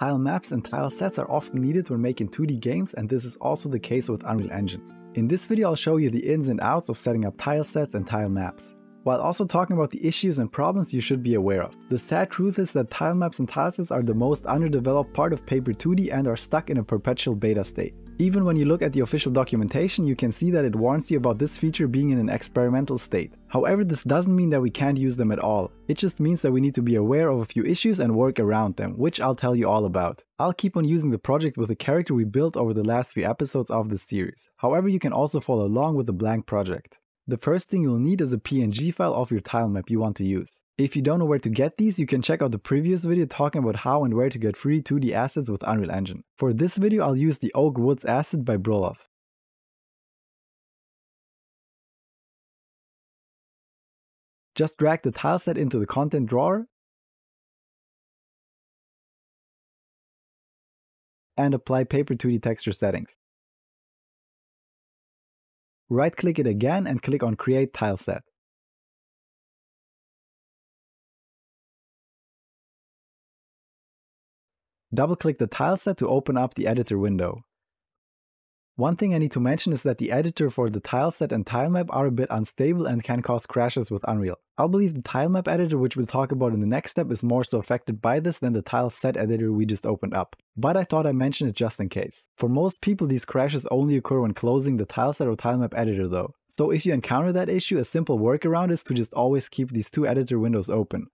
Tile maps and tile sets are often needed when making 2D games, and this is also the case with Unreal Engine. In this video I'll show you the ins and outs of setting up tile sets and tile maps, while also talking about the issues and problems you should be aware of. The sad truth is that tile maps and tile sets are the most underdeveloped part of Paper 2D and are stuck in a perpetual beta state. Even when you look at the official documentation, you can see that it warns you about this feature being in an experimental state. However, this doesn't mean that we can't use them at all. It just means that we need to be aware of a few issues and work around them, which I'll tell you all about. I'll keep on using the project with the character we built over the last few episodes of this series. However, you can also follow along with the blank project. The first thing you'll need is a PNG file of your tile map you want to use. If you don't know where to get these, you can check out the previous video talking about how and where to get free 2D assets with Unreal Engine. For this video, I'll use the Oak Woods asset by Brullov. Just drag the tile set into the content drawer and apply Paper 2D texture settings. Right-click it again and click on Create Tile Set. Double-click the tile set to open up the editor window. One thing I need to mention is that the editor for the tile set and tile map are a bit unstable and can cause crashes with Unreal. I'll believe the tile map editor, which we'll talk about in the next step, is more so affected by this than the tile set editor we just opened up. But I thought I'd mention it just in case. For most people, these crashes only occur when closing the tile set or tile map editor though. So if you encounter that issue, a simple workaround is to just always keep these two editor windows open.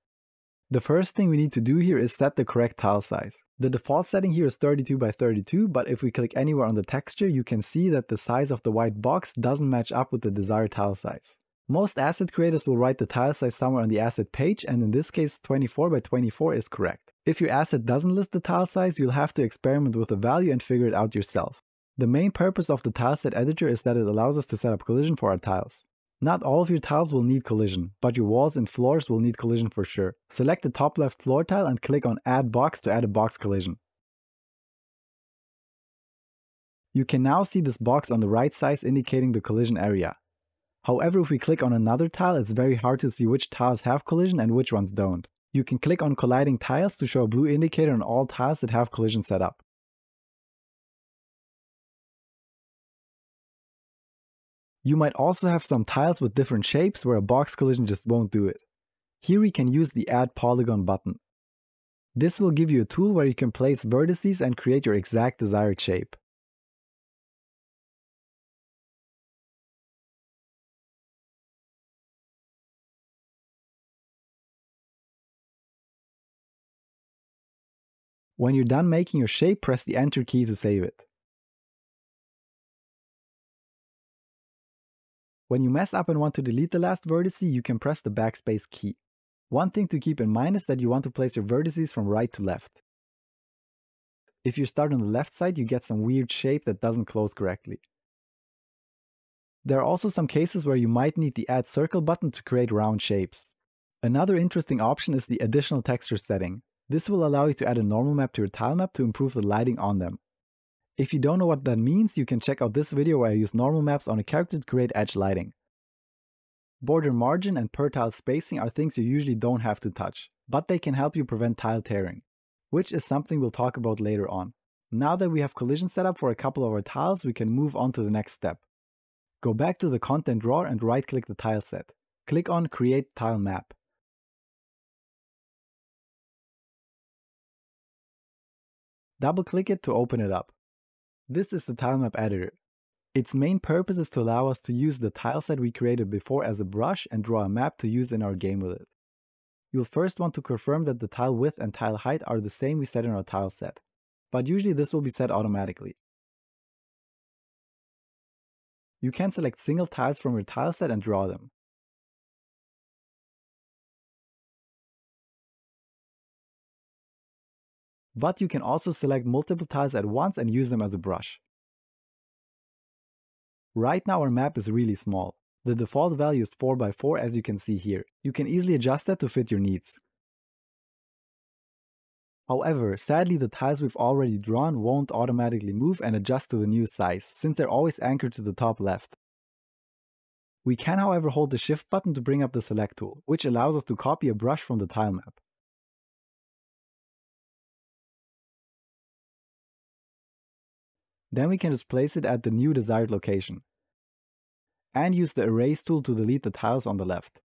The first thing we need to do here is set the correct tile size. The default setting here is 32 by 32, but if we click anywhere on the texture, you can see that the size of the white box doesn't match up with the desired tile size. Most asset creators will write the tile size somewhere on the asset page, and in this case 24 by 24 is correct. If your asset doesn't list the tile size, you'll have to experiment with the value and figure it out yourself. The main purpose of the tile set editor is that it allows us to set up collision for our tiles. Not all of your tiles will need collision, but your walls and floors will need collision for sure. Select the top left floor tile and click on Add Box to add a box collision. You can now see this box on the right size indicating the collision area. However, if we click on another tile, it's very hard to see which tiles have collision and which ones don't. You can click on Colliding Tiles to show a blue indicator on all tiles that have collision set up. You might also have some tiles with different shapes where a box collision just won't do it. Here we can use the Add Polygon button. This will give you a tool where you can place vertices and create your exact desired shape. When you're done making your shape, press the Enter key to save it. When you mess up and want to delete the last vertex, you can press the backspace key. One thing to keep in mind is that you want to place your vertices from right to left. If you start on the left side, you get some weird shape that doesn't close correctly. There are also some cases where you might need the Add Circle button to create round shapes. Another interesting option is the Additional Texture setting. This will allow you to add a normal map to your tile map to improve the lighting on them. If you don't know what that means, you can check out this video where I use normal maps on a character to create edge lighting. Border margin and per tile spacing are things you usually don't have to touch, but they can help you prevent tile tearing, which is something we'll talk about later on. Now that we have collision set up for a couple of our tiles, we can move on to the next step. Go back to the content drawer and right-click the tile set. Click on Create Tile Map. Double-click it to open it up. This is the tile map editor. Its main purpose is to allow us to use the tile set we created before as a brush and draw a map to use in our game with it. You'll first want to confirm that the tile width and tile height are the same we set in our tile set, but usually this will be set automatically. You can select single tiles from your tile set and draw them. But you can also select multiple tiles at once and use them as a brush. Right now our map is really small. The default value is 4x4 as you can see here. You can easily adjust that to fit your needs. However, sadly the tiles we've already drawn won't automatically move and adjust to the new size, since they're always anchored to the top left. We can however hold the Shift button to bring up the Select tool, which allows us to copy a brush from the tile map. Then we can just place it at the new desired location. And use the erase tool to delete the tiles on the left.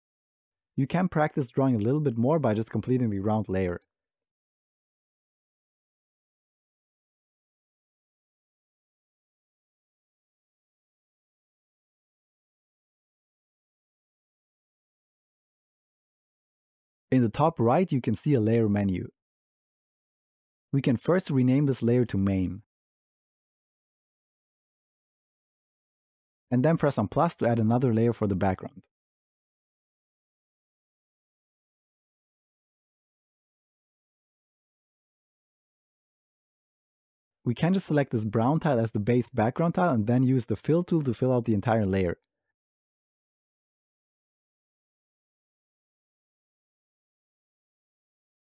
You can practice drawing a little bit more by just completing the round layer. In the top right, you can see a layer menu. We can first rename this layer to Main. And then press on plus to add another layer for the background. We can just select this brown tile as the base background tile and then use the fill tool to fill out the entire layer.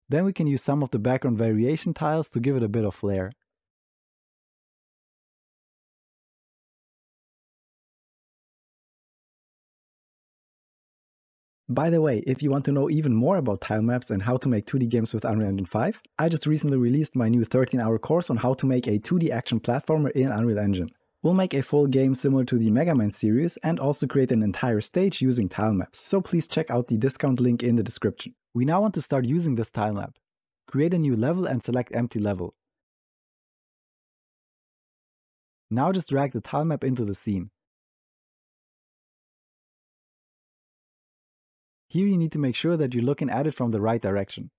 Then we can use some of the background variation tiles to give it a bit of flair. By the way, if you want to know even more about tile maps and how to make 2D games with Unreal Engine 5, I just recently released my new 13-hour course on how to make a 2D action platformer in Unreal Engine. We'll make a full game similar to the Mega Man series and also create an entire stage using tile maps, so please check out the discount link in the description. We now want to start using this tile map. Create a new level and select empty level. Now just drag the tile map into the scene. Here you need to make sure that you're looking at it from the right direction.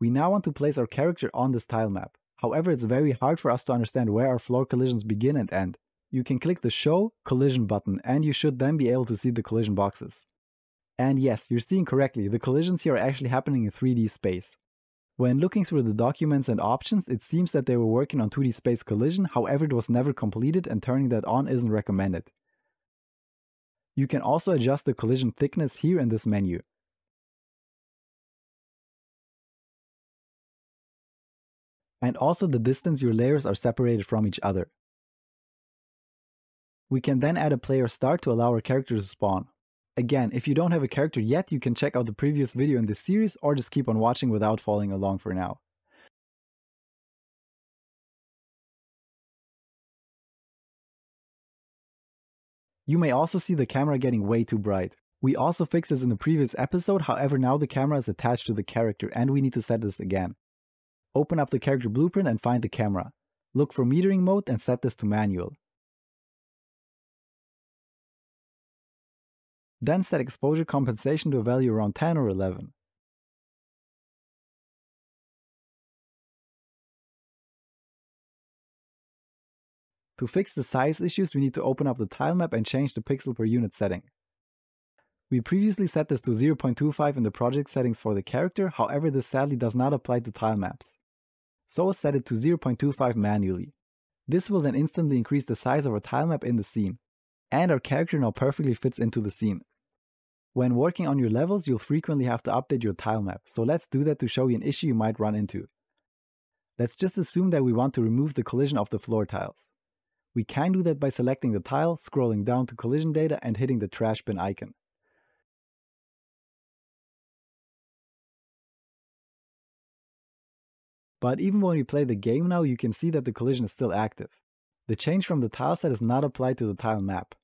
We now want to place our character on this tile map. However, it's very hard for us to understand where our floor collisions begin and end. You can click the Show Collision button and you should then be able to see the collision boxes. And yes, you're seeing correctly, the collisions here are actually happening in 3D space. When looking through the documents and options, it seems that they were working on 2D space collision, however it was never completed and turning that on isn't recommended. You can also adjust the collision thickness here in this menu. And also the distance your layers are separated from each other. We can then add a player start to allow our character to spawn. Again, if you don't have a character yet, you can check out the previous video in this series or just keep on watching without following along for now. You may also see the camera getting way too bright. We also fixed this in the previous episode, however now the camera is attached to the character and we need to set this again. Open up the character blueprint and find the camera. Look for metering mode and set this to manual. Then set exposure compensation to a value around 10 or 11. To fix the size issues, we need to open up the tile map and change the pixel per unit setting. We previously set this to 0.25 in the project settings for the character, however this sadly does not apply to tile maps. So set it to 0.25 manually. This will then instantly increase the size of our tile map in the scene. And our character now perfectly fits into the scene. When working on your levels, you'll frequently have to update your tile map, so let's do that to show you an issue you might run into. Let's just assume that we want to remove the collision of the floor tiles. We can do that by selecting the tile, scrolling down to collision data and hitting the trash bin icon. But even when we play the game now, you can see that the collision is still active. The change from the tile set is not applied to the tile map.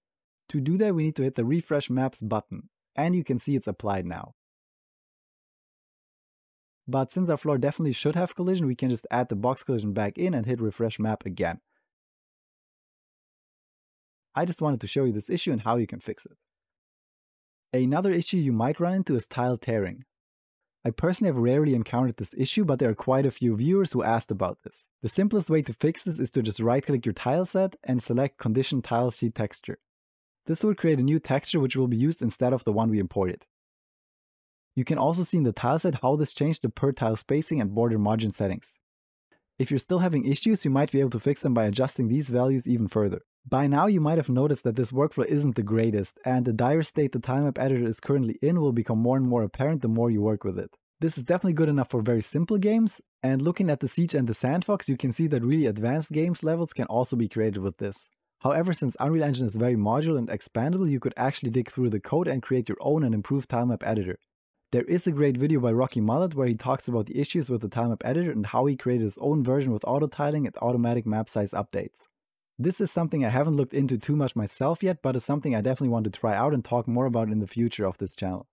To do that, we need to hit the Refresh Maps button, and you can see it's applied now. But since our floor definitely should have collision, we can just add the box collision back in and hit Refresh Map again. I just wanted to show you this issue and how you can fix it. Another issue you might run into is tile tearing. I personally have rarely encountered this issue, but there are quite a few viewers who asked about this. The simplest way to fix this is to just right-click your tile set and select Condition Tile Sheet Texture. This will create a new texture which will be used instead of the one we imported. You can also see in the tile set how this changed the per tile spacing and border margin settings. If you're still having issues, you might be able to fix them by adjusting these values even further. By now, you might have noticed that this workflow isn't the greatest, and the dire state the tilemap editor is currently in will become more and more apparent the more you work with it. This is definitely good enough for very simple games, and looking at the Siege and the Sandfox, you can see that really advanced games levels can also be created with this. However, since Unreal Engine is very modular and expandable, you could actually dig through the code and create your own and improved tilemap editor. There is a great video by Rocky Mullet where he talks about the issues with the tilemap editor and how he created his own version with auto-tiling and automatic map size updates. This is something I haven't looked into too much myself yet, but is something I definitely want to try out and talk more about in the future of this channel.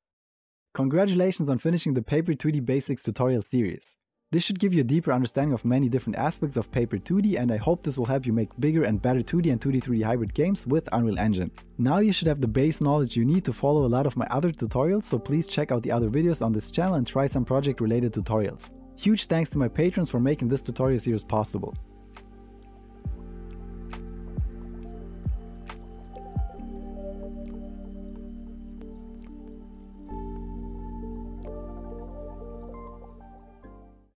Congratulations on finishing the Paper 2D Basics tutorial series. This should give you a deeper understanding of many different aspects of Paper 2D, and I hope this will help you make bigger and better 2D and 2D 3D hybrid games with Unreal Engine. Now you should have the base knowledge you need to follow a lot of my other tutorials, so please check out the other videos on this channel and try some project related tutorials. Huge thanks to my patrons for making this tutorial series possible.